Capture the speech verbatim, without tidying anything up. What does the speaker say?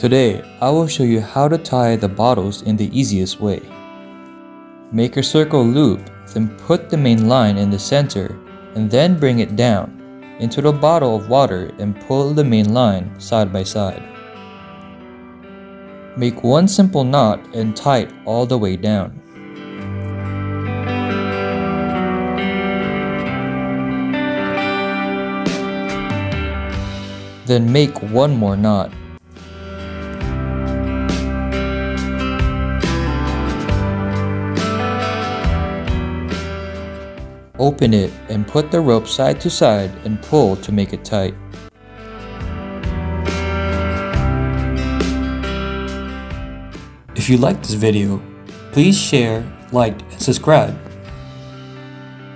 Today, I will show you how to tie the bottles in the easiest way. Make a circle loop, then put the main line in the center and then bring it down into the bottle of water and pull the main line side by side. Make one simple knot and tie it all the way down. Then make one more knot. Open it and put the rope side to side and pull to make it tight. If you liked this video, please share, like, and subscribe.